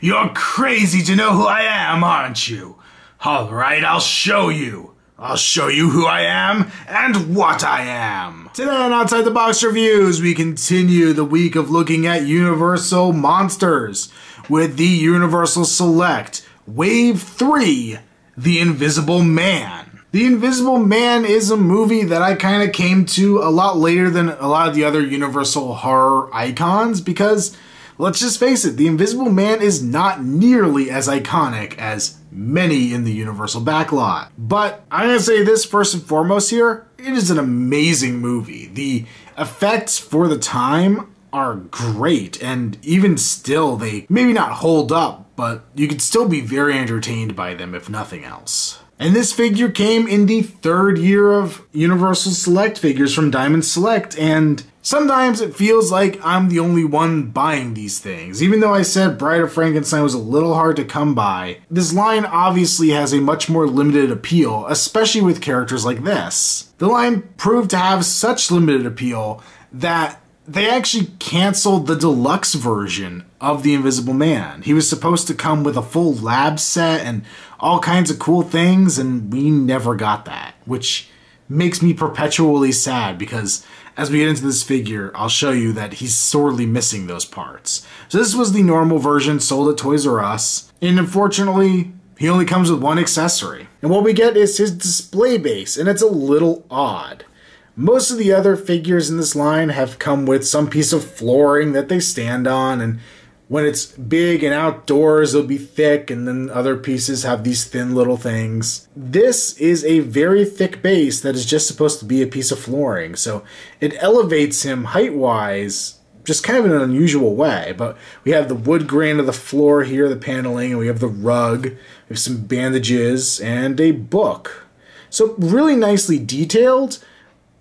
You're crazy to know who I am, aren't you? All right, I'll show you. I'll show you who I am and what I am. Today on Outside the Box Reviews, we continue the week of looking at Universal Monsters with the Universal Select Wave 3, The Invisible Man. The Invisible Man is a movie that I kind of came to a lot later than a lot of the other Universal horror icons because, let's just face it, The Invisible Man is not nearly as iconic as many in the Universal backlot. But I'm gonna say this first and foremost here, it is an amazing movie. The effects for the time are great, and even still they maybe not hold up, but you could still be very entertained by them if nothing else. And this figure came in the third year of Universal Select figures from Diamond Select, and sometimes it feels like I'm the only one buying these things. Even though I said Bride of Frankenstein was a little hard to come by, this line obviously has a much more limited appeal, especially with characters like this. The line proved to have such limited appeal that they actually canceled the deluxe version of The Invisible Man. He was supposed to come with a full lab set and all kinds of cool things, and we never got that, which makes me perpetually sad because as we get into this figure, I'll show you that he's sorely missing those parts. So this was the normal version sold at Toys R Us, and unfortunately, he only comes with one accessory. And what we get is his display base, and it's a little odd. Most of the other figures in this line have come with some piece of flooring that they stand on, and when it's big and outdoors, it'll be thick, and then other pieces have these thin little things. This is a very thick base that is just supposed to be a piece of flooring, so it elevates him height-wise just kind of in an unusual way. But we have the wood grain of the floor here, the paneling, and we have the rug, we have some bandages, and a book. So really nicely detailed.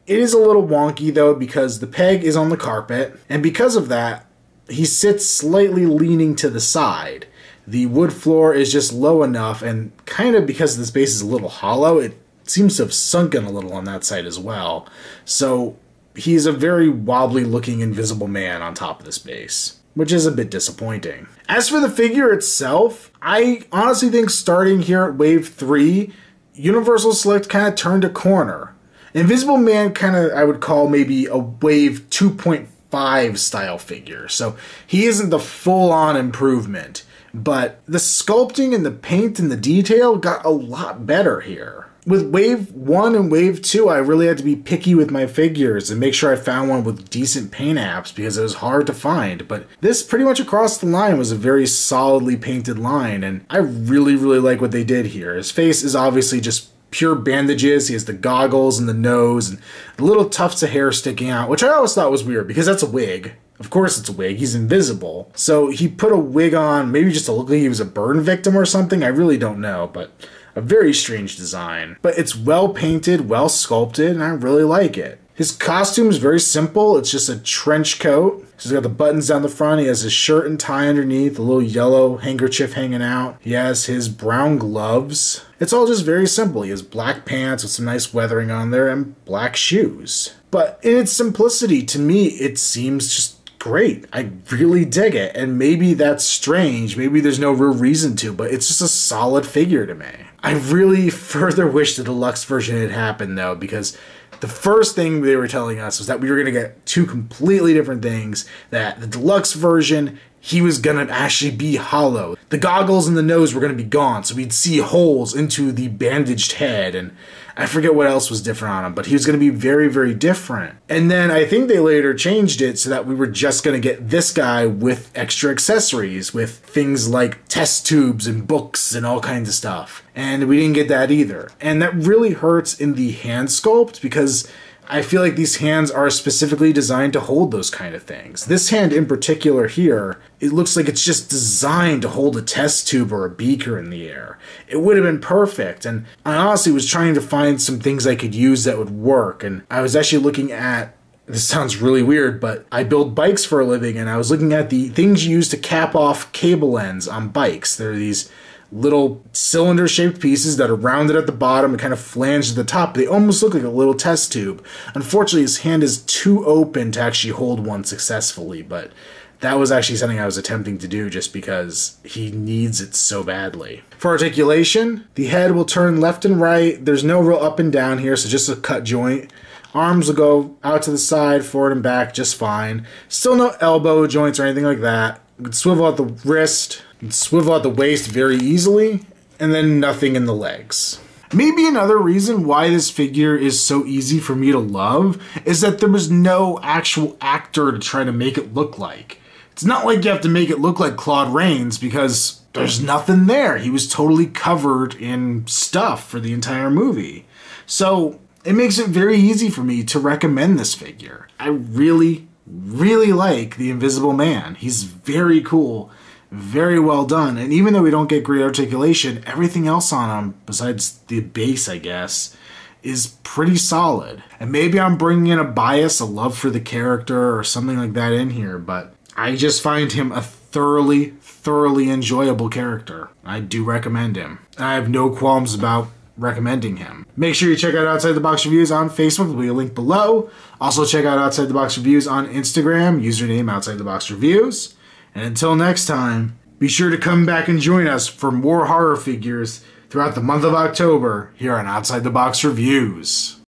It is a little wonky, though, because the peg is on the carpet, and because of that, he sits slightly leaning to the side. The wood floor is just low enough, and kind of because this base is a little hollow, it seems to have sunken a little on that side as well. So he's a very wobbly looking invisible man on top of this base, which is a bit disappointing. As for the figure itself, I honestly think starting here at Wave 3, Universal Select kind of turned a corner. Invisible Man kind of, I would call maybe a Wave 2.5 style figure, so he isn't the full-on improvement, but the sculpting and the paint and the detail got a lot better here. With Wave 1 and Wave 2, I really had to be picky with my figures and make sure I found one with decent paint apps because it was hard to find, but this pretty much across the line was a very solidly painted line, and I really like what they did here. His face is obviously just pure bandages, he has the goggles and the nose and the little tufts of hair sticking out, which I always thought was weird because that's a wig. Of course it's a wig, he's invisible. So he put a wig on, maybe just to look like he was a burn victim or something, I really don't know, but a very strange design. But it's well painted, well sculpted, and I really like it. His costume is very simple, it's just a trench coat. So he's got the buttons down the front, he has his shirt and tie underneath, a little yellow handkerchief hanging out. He has his brown gloves. It's all just very simple. He has black pants with some nice weathering on there and black shoes. But in its simplicity, to me, it seems just great. I really dig it, and maybe that's strange, maybe there's no real reason to, but it's just a solid figure to me. I really further wish the deluxe version had happened though, because the first thing they were telling us was that we were going to get two completely different things, that the deluxe version, he was going to actually be hollow. The goggles and the nose were going to be gone, so we'd see holes into the bandaged head, and I forget what else was different on him, but he was going to be very different. And then I think they later changed it so that we were just going to get this guy with extra accessories, with things like test tubes and books and all kinds of stuff. And we didn't get that either. And that really hurts in the hand sculpt because I feel like these hands are specifically designed to hold those kind of things. This hand in particular here, it looks like it's just designed to hold a test tube or a beaker in the air. It would have been perfect, and I honestly was trying to find some things I could use that would work, and I was actually looking at, this sounds really weird, but I build bikes for a living, and I was looking at the things you use to cap off cable ends on bikes. There are these little cylinder-shaped pieces that are rounded at the bottom and kind of flanged at the top. They almost look like a little test tube. Unfortunately, his hand is too open to actually hold one successfully, but that was actually something I was attempting to do just because he needs it so badly. For articulation, the head will turn left and right. There's no real up and down here, so just a cut joint. Arms will go out to the side, forward and back, just fine. Still no elbow joints or anything like that. You can swivel out the wrist, you can swivel out the waist very easily, and then nothing in the legs. Maybe another reason why this figure is so easy for me to love is that there was no actual actor to try to make it look like. It's not like you have to make it look like Claude Rains because there's nothing there. He was totally covered in stuff for the entire movie. So it makes it very easy for me to recommend this figure. I really, really like The Invisible Man. He's very cool. Very well done, and even though we don't get great articulation, everything else on him, besides the base, I guess, is pretty solid. And maybe I'm bringing in a bias, a love for the character or something like that in here, but I just find him a thoroughly, thoroughly enjoyable character. I do recommend him. I have no qualms about recommending him. Make sure you check out Outside the Box Reviews on Facebook. There'll be a link below. Also check out Outside the Box Reviews on Instagram, username Outside the Box Reviews. And until next time, be sure to come back and join us for more horror figures throughout the month of October here on Outside the Box Reviews.